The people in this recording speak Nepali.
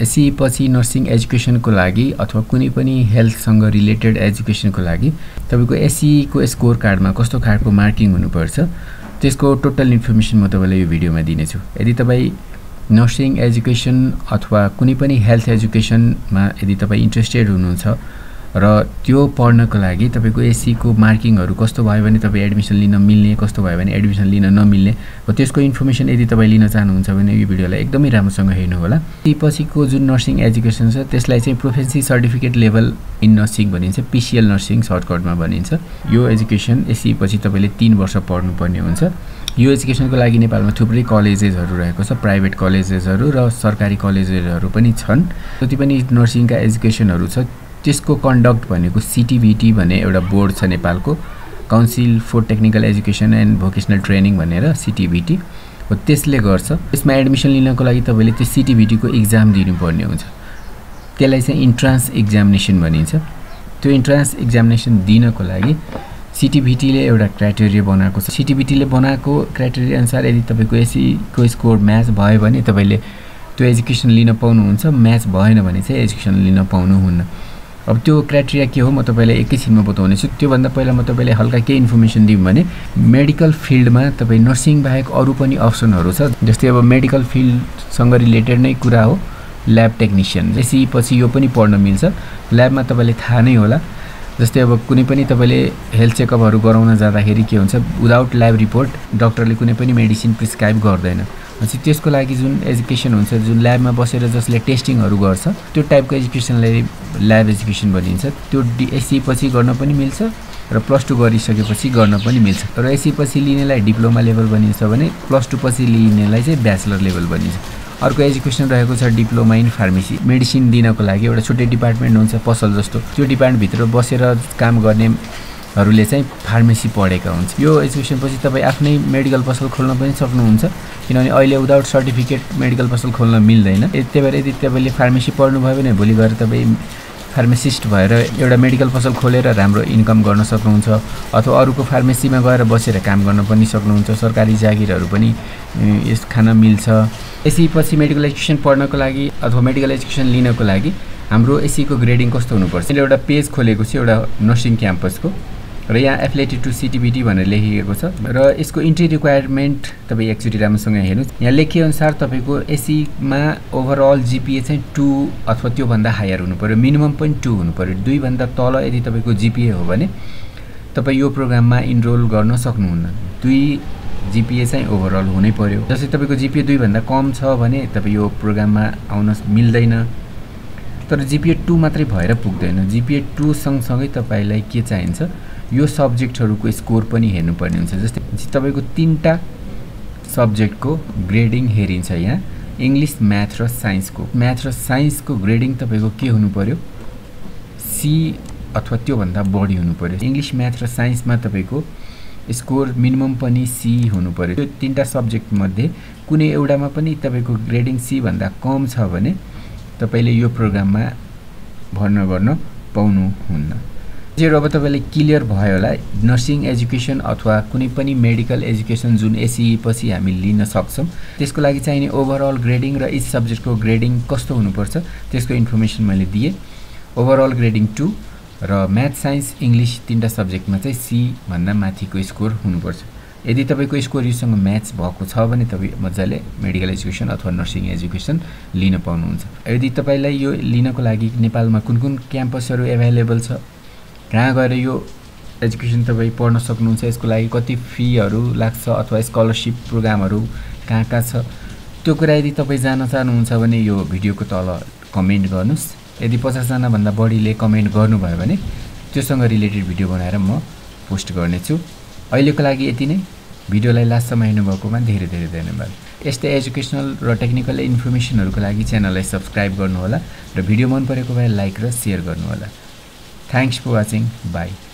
यसैपछि नर्सिङ एजुकेशन को लागि अथवा कुनै पनि हेल्थ सँग रिलेटेड एजुकेशन को लागि तपाईको एसई को स्कोर कार्डमा कस्तो खालको मार्किङ हुनुपर्छ त्यसको टोटल इन्फर्मेसन म तपाईलाई यो भिडियोमा दिनेछु। यदि तपाई नर्सिङ एजुकेशन अथवा कुनै पनि हेल्थ एजुकेशन मा यदि तपाई इन्ट्रेस्टेड हुनुहुन्छ र त्यो पढ्नको लागि तपाईको एसई को मार्किङहरु कस्तो भयो भने तपाई एडमिसन लिन मिल्ने कस्तो भयो भने एडमिसन लिन नमिल्ने र त्यसको इन्फर्मेसन यदि तपाई लिन चाहनुहुन्छ भने यो भिडियोलाई एकदमै राम्रोसँग हेर्नु होला। त्यसपछिको जुन नर्सिङ एजुकेशन छ त्यसलाई चाहिँ proficiency certificate level in nursing भनिन्छ, पीसीएल नर्सिङ सर्टकटमा भनिन्छ। यो एजुकेशन एसई पछि तपाईले 3 वर्ष पढ्नु पर्ने हुन्छ। यो एजुकेशनको लागि नेपालमा थुप्रै कलेजेसहरु रहेको छ, प्राइभेट कलेजेसहरु र सरकारी कलेजेसहरु पनि छन्। जति पनि नर्सिङका एजुकेशनहरु छ त्यसको कन्डक्ट भनेको सीटीबीटी भन्ने एउटा बोर्ड छ नेपालको, council for technical education and vocational training भनेर सीटीबीटी हो, त्यसले गर्छ। यसमा एडमिसन लिनको लागि तपाईले त्यो सीटीबीटी को एक्जाम दिनुपर्ने हुन्छ। त्यसलाई चाहिँ इन्ट्रान्स एक्जामिनेसन भनिन्छ। त्यो इन्ट्रान्स एक्जामिनेसन दिनको लागि सीटीबीटी ले एउटा क्राइटेरिया बनाएको छ। सीटीबीटी ले बनाएको क्राइटेरिया अनुसार यदि तपाईको एसई को स्कोर म्याच भयो भने तपाईले त्यो एजुकेशन लिन पाउनुहुन्छ, म्याच भएन भने चाहिँ एजुकेशन लिन पाउनुहुन्न। अब त्यो क्राइटेरिया के हो म तपाईलाई एकैछिनमा बताउने छु। त्यो भन्दा पहिला म तपाईलाई हल्का के इन्फर्मेसन दिउँ भने मेडिकल फिल्डमा तपाई नर्सिङ बाहेक अरु पनि अप्सनहरु छ। जस्तै अब मेडिकल फिल्ड सँग रिलेटेड नै कुरा हो ल्याब टेक्निशियन, त्यसपछि यो पनि पढ्न मिल्छ। ल्याबमा तपाईलाई थाहा नै होला, जस्तै अब कुनै पनि तपाईले हेल्थ चेकअपहरु गराउन जाँदाखेरि के हुन्छ, विदाउट ल्याब रिपोर्ट डाक्टरले कुनै पनि मेडिसिन प्रिस्क्राइब गर्दैन। अनि त्यसको लागि जुन एजुकेशन हुन्छ, जुन ल्याबमा बसेर जसले टेस्टिङहरु गर्छ त्यो टाइपको एजुकेशनलाई ल्याब एजुकेशन भनिन्छ। त्यो एसई पछि गर्न पनि मिल्छ र +2 गरिसकेपछि गर्न पनि मिल्छ। र एसई पछि लिनेलाई डिप्लोमा लेभल भनिन्छ भने +2 पछि लिनेलाई चाहिँ ब्याचलर लेभल भनिन्छ। अर्को एजुकेशन रहेको छ डिप्लोमा इन फार्मेसी। मेडिसिन दिनको लागि एउटा छुट्टै डिपार्टमेन्ट हुन्छ पसल जस्तो, त्यो डिपार्टमेन्ट भित्र बसेर काम गर्नेहरुले चाहिँ फार्मेसी पढेका हुन्छ। यो एजुकेशन पछि तपाई आफ्नै मेडिकल पसल खोल्न पनि सक्नुहुन्छ, किनभने अहिले विदाउट सर्टिफिकेट मेडिकल पसल खोल्न मिल्दैन। त्यही भएर यदि तपाईले फार्मेसी पढ्नु भयो भने भोलि गएर तपाई फार्मेसिस्ट भएर एउटा मेडिकल पसल खोलेर राम्रो इन्कम गर्न सक्नुहुन्छ, अथवा अरूको फार्मेसीमा गएर बसेर काम गर्न पनि सक्नुहुन्छ। सरकारी जागिरहरु पनि यस खान मिल्छ। एसई पछि मेडिकल एजुकेशन पढ्नको लागि अथवा मेडिकल एजुकेशन लिनको लागि हाम्रो एसई को ग्रेडिङ कस्तो हुनुपर्छ, त्यसले एउटा पेज खोलेको छ एउटा नर्सिङ क्याम्पसको र यहाँ एफिलिएटेड टु सीटीबीटी भनेर लेखिएको छ। र यसको इन्ट्री रिक्वायरमेन्ट तपाई एकचोटी राम्रोसँग हेर्नुस्। यहाँ लेखे अनुसार तपाईको एसईमा ओभरअल जीपीए चाहिँ 2 अथवा त्यो भन्दा हायर हुनुपर्यो, मिनिमम पनि 2 हुनुपर्यो। 2 भन्दा तल यदि तपाईको जीपीए हो भने तपाई यो प्रोग्राममा इनरोल गर्न सक्नुहुन्न। 2 जीपीए चाहिँ ओभरअल हुनै पर्यो। जस्तै तपाईको जीपीए 2 भन्दा कम छ भने तपाई यो प्रोग्राममा आउन मिल्दैन। तर जीपीए 2 मात्रै भएर पुग्दैन, जीपीए 2 सँगसँगै तपाईलाई के चाहिन्छ यो सब्जेक्टहरुको स्कोर पनि हेर्नुपर्ने हुन्छ। जस्तै तपाईको 3टा सब्जेक्टको ग्रेडिङ हेरिन्छ यहाँ, इंग्लिश म्याथ र साइन्स को। म्याथ र साइन्स को ग्रेडिङ तपाईको के हुनु पर्यो, सी अथवा त्यो भन्दा बढी हुनु पर्यो। इंग्लिश म्याथ र साइन्स मा तपाईको स्कोर मिनिमम पनि सी हुनु पर्यो। यो 3टा सब्जेक्ट मध्ये कुनै एउटामा पनि तपाईको ग्रेडिङ सी भन्दा कम छ भने तपाईले यो प्रोग्राममा भर्ना गर्न पाउनुहुन्न। जब अब तपाईले क्लियर भयो होला नर्सिङ एजुकेशन अथवा कुनै पनि मेडिकल एजुकेशन जुन एसई पछि हामी लिन सक्छौं त्यसको लागि चाहिने ओभरअल ग्रेडिङ र इच सब्जेक्टको ग्रेडिङ कस्तो हुनुपर्छ त्यसको इन्फर्मेसन मैले दिए। ओभरअल ग्रेडिङ 2 र म्याथ साइन्स इंग्लिश 3टा सब्जेक्टमा चाहिँ सी भन्दा माथिको स्कोर हुनुपर्छ। यदि तपाईको स्कोर सँग म्याच भएको छ भने तपाई मज्जाले मेडिकल एजुकेशन अथवा नर्सिङ एजुकेशन लिन पाउनुहुन्छ। यदि तपाईलाई यो लिनको लागि नेपालमा कुन-कुन क्याम्पसहरु अवेलेबल छ, कहाँ गएर यो एजुकेशन तपाई पढ्न सक्नुहुन्छ, यसको लागि कति फीहरु लाग्छ अथवा स्कॉलरशिप प्रोग्रामहरु कहाँ छ, त्यो कुरा यदि तपाई जान्न चाहनुहुन्छ भने यो भिडियोको तल कमेन्ट गर्नुस्। यदि 50 जना भन्दा बढीले कमेन्ट गर्नुभयो भने त्योसँग रिलेटेड भिडियो बनाएर म पोस्ट गर्नेछु। अहिलेको लागि यति नै। भिडियोलाई लास्टसम्म हेर्नुभएकोमा धेरै धन्यवाद। यस्तै एजुकेशनल र टेक्निकल इन्फर्मेसनहरुको लागि च्यानललाई सब्स्क्राइब गर्नु होला र भिडियो मन परेको भए लाइक र शेयर गर्नु होला। Thanks for watching. Bye.